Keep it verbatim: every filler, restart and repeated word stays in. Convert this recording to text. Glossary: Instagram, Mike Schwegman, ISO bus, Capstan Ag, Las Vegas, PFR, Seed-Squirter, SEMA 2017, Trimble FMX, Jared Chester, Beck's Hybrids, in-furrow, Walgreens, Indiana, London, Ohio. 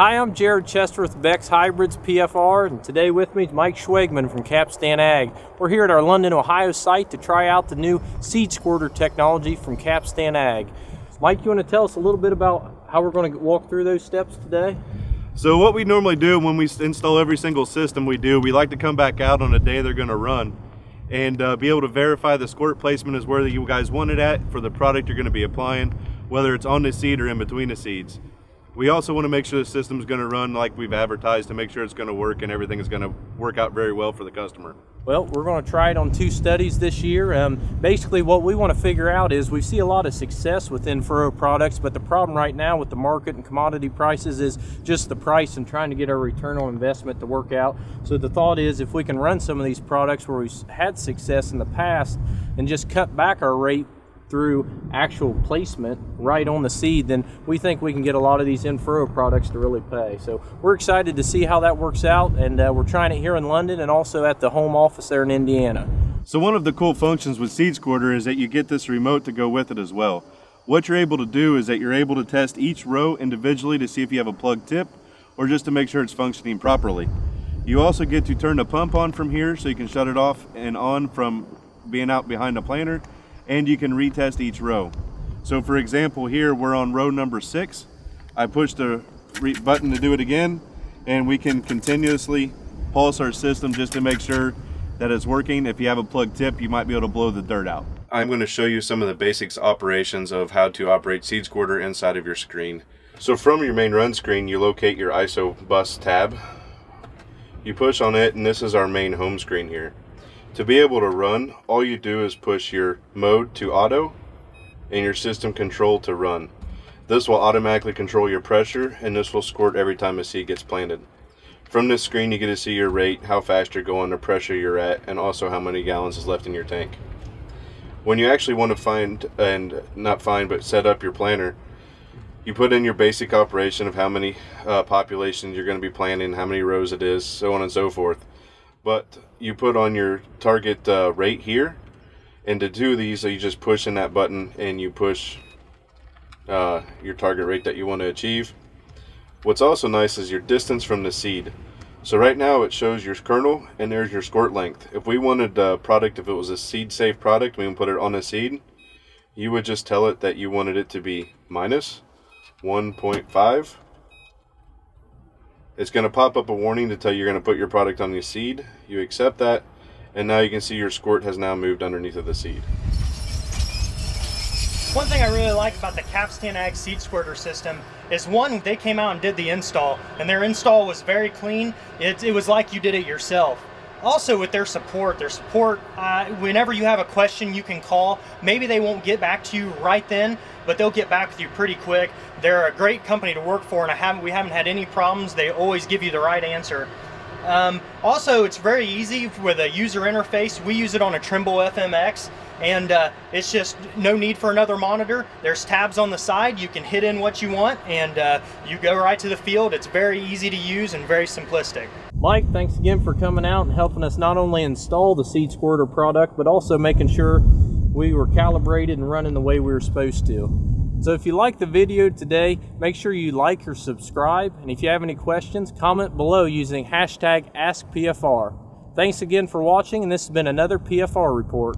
Hi, I'm Jared Chester with Beck's Hybrids P F R, and today with me is Mike Schwegman from Capstan Ag. We're here at our London, Ohio site to try out the new Seed-Squirter technology from Capstan Ag. Mike, you want to tell us a little bit about how we're going to walk through those steps today? So what we normally do when we install every single system we do, we like to come back out on a day they're going to run and uh, be able to verify the squirt placement is where you guys want it at for the product you're going to be applying, whether it's on the seed or in between the seeds. We also want to make sure the system's going to run like we've advertised to make sure it's going to work and everything is going to work out very well for the customer. Well, we're going to try it on two studies this year. Um, basically what we want to figure out is we see a lot of success with in-furrow products, but the problem right now with the market and commodity prices is just the price and trying to get our return on investment to work out. So the thought is if we can run some of these products where we've had success in the past and just cut back our rate through actual placement right on the seed, then we think we can get a lot of these in-furrow products to really pay. So we're excited to see how that works out, and uh, we're trying it here in London and also at the home office there in Indiana. So one of the cool functions with Seed-Squirter is that you get this remote to go with it as well. What you're able to do is that you're able to test each row individually to see if you have a plug tip or just to make sure it's functioning properly. You also get to turn the pump on from here so you can shut it off and on from being out behind the planter, and you can retest each row. So for example, here we're on row number six. I push the button to do it again, and we can continuously pulse our system just to make sure that it's working. If you have a plug tip, you might be able to blow the dirt out. I'm going to show you some of the basics operations of how to operate Seed-Squirter inside of your screen. So from your main run screen, you locate your I S O bus tab. You push on it, and this is our main home screen here. To be able to run, all you do is push your mode to auto and your system control to run. This will automatically control your pressure, and this will squirt every time a seed gets planted. From this screen you get to see your rate, how fast you're going, the pressure you're at, and also how many gallons is left in your tank. When you actually want to find, and not find, but set up your planter, you put in your basic operation of how many uh, populations you're going to be planting, how many rows it is, so on and so forth. But you put on your target uh, rate here, and to do these, so you just push in that button and you push uh, your target rate that you want to achieve. What's also nice is your distance from the seed. So right now it shows your kernel and there's your squirt length. If we wanted a product, if it was a seed safe product, we can put it on a seed. You would just tell it that you wanted it to be minus one point five. It's going to pop up a warning to tell you you're going to put your product on your seed. You accept that, and now you can see your squirt has now moved underneath of the seed. One thing I really like about the Capstan Ag Seed-Squirter system is, one, they came out and did the install, and their install was very clean. It, it was like you did it yourself. Also with their support, their support, uh, whenever you have a question you can call. Maybe they won't get back to you right then, but they'll get back with you pretty quick. They're a great company to work for, and I haven't, we haven't had any problems. They always give you the right answer. Um, also, it's very easy with a user interface. We use it on a Trimble F M X, and uh, it's just no need for another monitor. There's tabs on the side. You can hit in what you want, and uh, you go right to the field. It's very easy to use and very simplistic. Mike, thanks again for coming out and helping us not only install the Seed-Squirter product, but also making sure we were calibrated and running the way we were supposed to. So if you like the video today, make sure you like or subscribe. And if you have any questions, comment below using hashtag Ask P F R. Thanks again for watching, and this has been another P F R report.